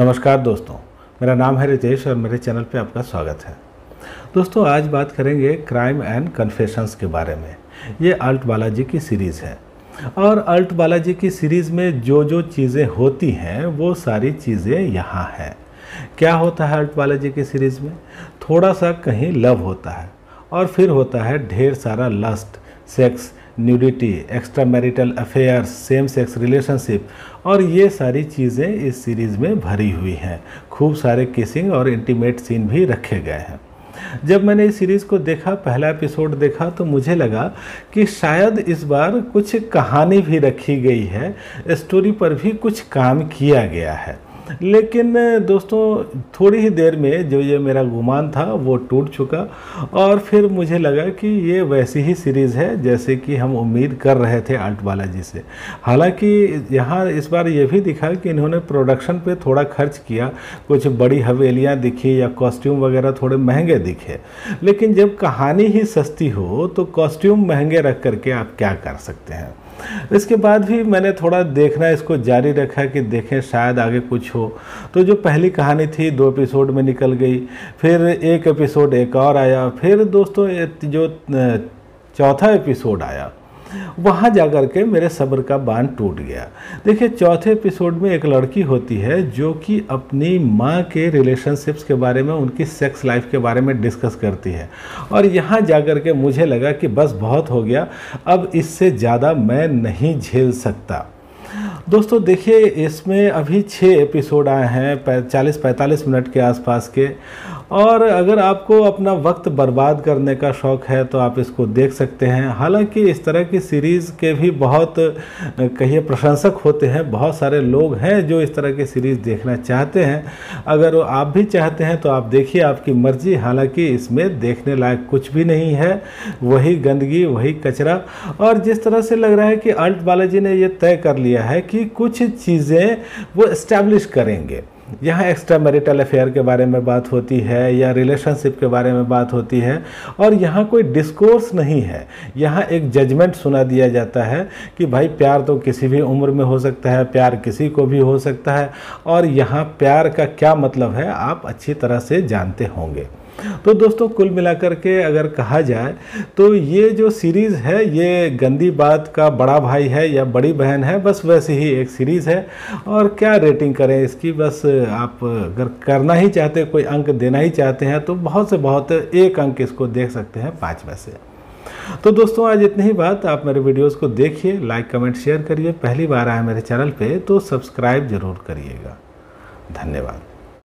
नमस्कार दोस्तों, मेरा नाम है रितेश और मेरे चैनल पे आपका स्वागत है। दोस्तों, आज बात करेंगे क्राइम एंड कन्फेशंस के बारे में। ये अल्ट बालाजी की सीरीज़ है और अल्ट बालाजी की सीरीज़ में जो जो चीज़ें होती हैं वो सारी चीज़ें यहाँ हैं। क्या होता है अल्ट बालाजी की सीरीज़ में? थोड़ा सा कहीं लव होता है और फिर होता है ढेर सारा lust, sex, nudity, extra marital affairs, same sex relationship और ये सारी चीज़ें इस सीरीज़ में भरी हुई हैं। खूब सारे किसिंग और इंटीमेट सीन भी रखे गए हैं। जब मैंने इस सीरीज़ को देखा, पहला एपिसोड देखा, तो मुझे लगा कि शायद इस बार कुछ कहानी भी रखी गई है, स्टोरी पर भी कुछ काम किया गया है। लेकिन दोस्तों, थोड़ी ही देर में जो ये मेरा गुमान था वो टूट चुका और फिर मुझे लगा कि ये वैसी ही सीरीज़ है जैसे कि हम उम्मीद कर रहे थे अल्ट बालाजी से। हालांकि यहाँ इस बार ये भी दिखा कि इन्होंने प्रोडक्शन पे थोड़ा खर्च किया, कुछ बड़ी हवेलियाँ दिखी या कॉस्ट्यूम वगैरह थोड़े महंगे दिखे, लेकिन जब कहानी ही सस्ती हो तो कॉस्ट्यूम महंगे रख करके आप क्या कर सकते हैं। इसके बाद भी मैंने थोड़ा देखना इसको जारी रखा कि देखें शायद आगे कुछ हो। तो जो पहली कहानी थी 2 एपिसोड में निकल गई, फिर एक एपिसोड एक और आया, फिर दोस्तों जो चौथा एपिसोड आया वहाँ जाकर के मेरे सब्र का बांध टूट गया। देखिए, चौथे एपिसोड में एक लड़की होती है जो कि अपनी माँ के रिलेशनशिप्स के बारे में, उनकी सेक्स लाइफ के बारे में डिस्कस करती है और यहाँ जाकर के मुझे लगा कि बस बहुत हो गया, अब इससे ज़्यादा मैं नहीं झेल सकता। दोस्तों देखिए, इसमें अभी 6 एपिसोड आए हैं 40-45 मिनट के आसपास के, और अगर आपको अपना वक्त बर्बाद करने का शौक़ है तो आप इसको देख सकते हैं। हालांकि इस तरह की सीरीज़ के भी बहुत कहिए प्रशंसक होते हैं, बहुत सारे लोग हैं जो इस तरह की सीरीज़ देखना चाहते हैं। अगर आप भी चाहते हैं तो आप देखिए, आपकी मर्ज़ी। हालांकि इसमें देखने लायक कुछ भी नहीं है, वही गंदगी, वही कचरा। और जिस तरह से लग रहा है कि अल्ट बालाजी ने ये तय कर लिया है कि कुछ चीज़ें वो एस्टैब्लिश करेंगे। यहाँ एक्स्ट्रा मैरिटल अफेयर के बारे में बात होती है या रिलेशनशिप के बारे में बात होती है और यहाँ कोई डिस्कोर्स नहीं है। यहाँ एक जजमेंट सुना दिया जाता है कि भाई प्यार तो किसी भी उम्र में हो सकता है, प्यार किसी को भी हो सकता है और यहाँ प्यार का क्या मतलब है आप अच्छी तरह से जानते होंगे। तो दोस्तों, कुल मिलाकर के अगर कहा जाए तो ये जो सीरीज़ है ये गंदी बात का बड़ा भाई है या बड़ी बहन है, बस वैसे ही एक सीरीज़ है। और क्या रेटिंग करें इसकी, बस आप अगर करना ही चाहते, कोई अंक देना ही चाहते हैं तो बहुत से बहुत एक अंक इसको देख सकते हैं 5 में से। तो दोस्तों, आज इतनी ही बात। आप मेरे वीडियोज़ को देखिए, लाइक, कमेंट, शेयर करिए। पहली बार आए मेरे चैनल पर तो सब्सक्राइब ज़रूर करिएगा। धन्यवाद।